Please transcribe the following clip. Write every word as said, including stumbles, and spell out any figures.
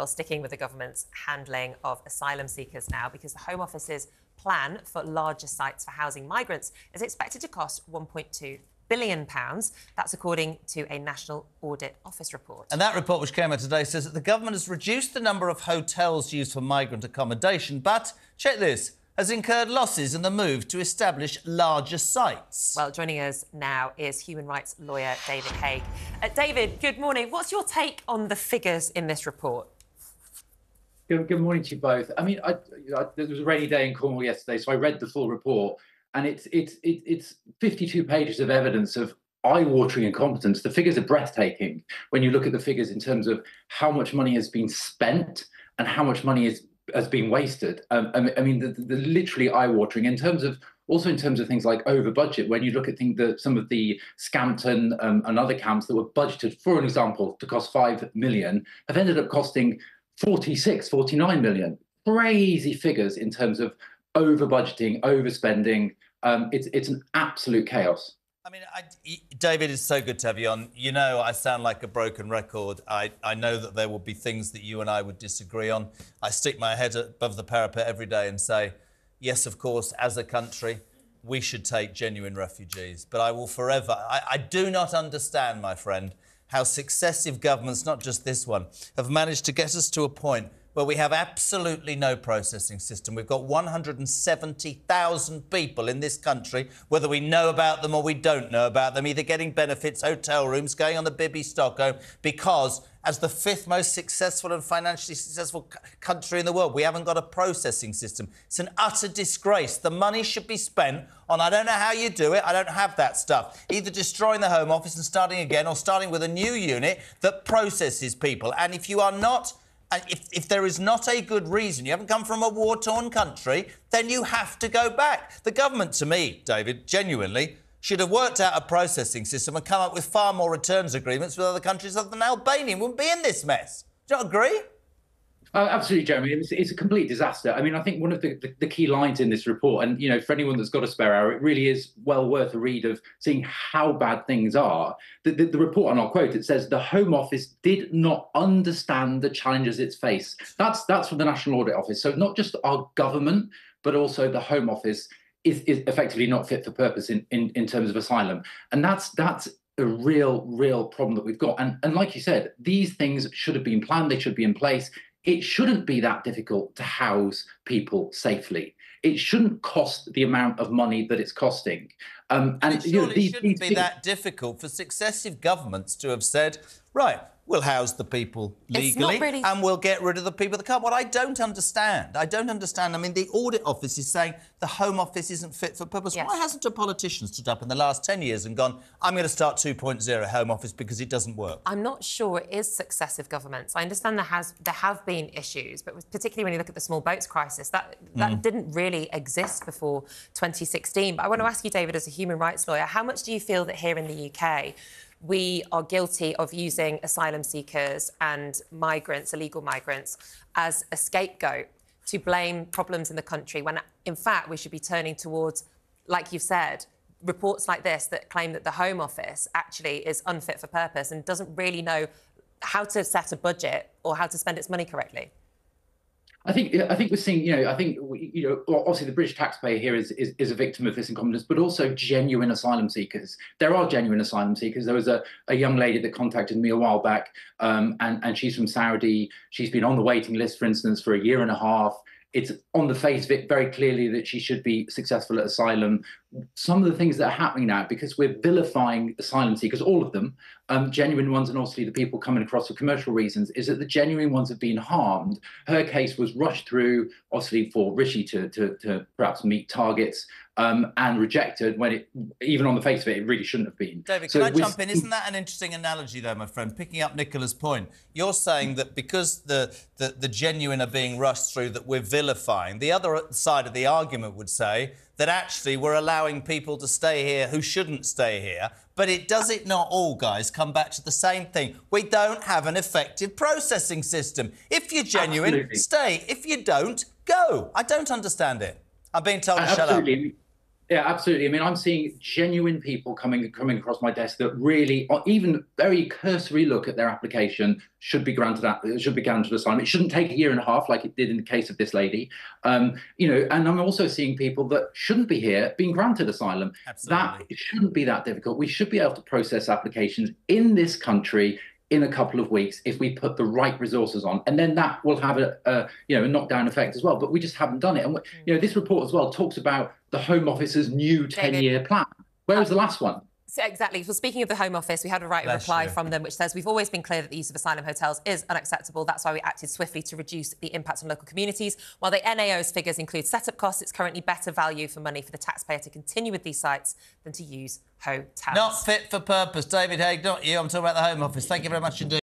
Well, sticking with the government's handling of asylum seekers now, because the Home Office's plan for larger sites for housing migrants is expected to cost one point two billion pounds. That's according to a National Audit Office report. And that report, which came out today, says that the government has reduced the number of hotels used for migrant accommodation, but, check this, has incurred losses in the move to establish larger sites. Well, joining us now is human rights lawyer David Haigh. Uh, David, good morning. What's your take on the figures in this report? Good, good morning to you both. I mean, I, I, it was a rainy day in Cornwall yesterday, so I read the full report. And it's it's it's fifty-two pages of evidence of eye-watering incompetence. The figures are breathtaking when you look at the figures in terms of how much money has been spent and how much money is has been wasted. Um, I mean, the, the literally eye-watering in terms of also in terms of things like over budget. When you look at things that some of the Scampton um, and other camps that were budgeted, for an example, to cost five million, have ended up costing forty-six, forty-nine million. Crazy figures in terms of over budgeting, overspending. Um, it's it's an absolute chaos. I mean, I, David, it's so good to have you on. You know, I sound like a broken record. I, I know that there will be things that you and I would disagree on. I stick my head above the parapet every day and say, yes, of course, as a country, we should take genuine refugees. But I will forever... I, I do not understand, my friend, how successive governments, not just this one, have managed to get us to a point where we have absolutely no processing system. We've got one hundred seventy thousand people in this country, whether we know about them or we don't know about them, either getting benefits, hotel rooms, going on the Bibby Stockholm, because as the fifth most successful and financially successful country in the world, we haven't got a processing system. It's an utter disgrace. The money should be spent on, I don't know how you do it, I don't have that stuff, either destroying the Home Office and starting again or starting with a new unit that processes people. And if you are not... And if, if there is not a good reason, you haven't come from a war-torn country, then you have to go back. The government, to me, David, genuinely, should have worked out a processing system and come up with far more returns agreements with other countries other than Albania. Wouldn't be in this mess. Do you not agree? Uh, absolutely, Jeremy. It's, it's a complete disaster. I mean, I think one of the, the, the key lines in this report, and, you know, for anyone that's got a spare hour, it really is well worth a read of seeing how bad things are. The, the, the report, and I'll quote, it says, the Home Office did not understand the challenges it's faced. That's, that's from the National Audit Office. So not just our government, but also the Home Office is, is effectively not fit for purpose in, in, in terms of asylum. And that's that's... a real, real problem that we've got. And, and like you said, these things should have been planned. They should be in place. It shouldn't be that difficult to house people safely. It shouldn't cost the amount of money that it's costing. Um, and it you know, these, shouldn't these be things... that difficult for successive governments to have said, right, we'll house the people legally really... and we'll get rid of the people that can't. What I don't understand, I don't understand, I mean, the Audit Office is saying the Home Office isn't fit for purpose. Yes. Why hasn't a politician stood up in the last ten years and gone, I'm going to start two point oh Home Office because it doesn't work? I'm not sure it is successive governments. I understand there has there have been issues, but particularly when you look at the small boats crisis, that, that mm. didn't really exist before twenty sixteen. But I want to ask you, David, as a human rights lawyer, how much do you feel that here in the U K we are guilty of using asylum seekers and migrants, illegal migrants, as a scapegoat to blame problems in the country when, in fact, we should be turning towards, like you've said, reports like this that claim that the Home Office actually is unfit for purpose and doesn't really know how to set a budget or how to spend its money correctly? I think I think we're seeing, you know, I think, you know, obviously the British taxpayer here is, is is a victim of this incompetence, but also genuine asylum seekers. There are genuine asylum seekers. There was a, a young lady that contacted me a while back, um, and, and she's from Saudi. She's been on the waiting list, for instance, for a year and a half. It's on the face of it very clearly that she should be successful at asylum. Some of the things that are happening now, because we're vilifying asylum seekers, all of them, um, genuine ones and obviously the people coming across for commercial reasons, is that the genuine ones have been harmed. Her case was rushed through, obviously, for Rishi to, to, to perhaps meet targets um, and rejected when it, even on the face of it, it really shouldn't have been. David, so can I jump in? Isn't that an interesting analogy, though, my friend? Picking up Nicola's point, you're saying that because the, the, the genuine are being rushed through, that we're vilifying. The other side of the argument would say that actually we're allowing people to stay here who shouldn't stay here. But it does it not all, guys, come back to the same thing. We don't have an effective processing system. If you're genuine, absolutely, stay. If you don't, go. I don't understand it. I'm being told to absolutely shut up. Yeah, absolutely. I mean, I'm seeing genuine people coming coming across my desk that really, or even very cursory look at their application should be granted should be granted asylum. It shouldn't take a year and a half like it did in the case of this lady. Um, you know, and I'm also seeing people that shouldn't be here being granted asylum. Absolutely. That shouldn't be that difficult. We should be able to process applications in this country in a couple of weeks if we put the right resources on, and then that will have a, a you know a knockdown effect as well. But we just haven't done it. And we, you know, this report as well talks about the Home Office's new ten-year plan. Where was the last one? So exactly. Well, speaking of the Home Office, we had a right of reply true. from them, which says, we've always been clear that the use of asylum hotels is unacceptable. That's why we acted swiftly to reduce the impact on local communities. While the N A O's figures include set-up costs, it's currently better value for money for the taxpayer to continue with these sites than to use hotels. Not fit for purpose. David Haigh, not you. I'm talking about the Home Office. Thank you very much indeed.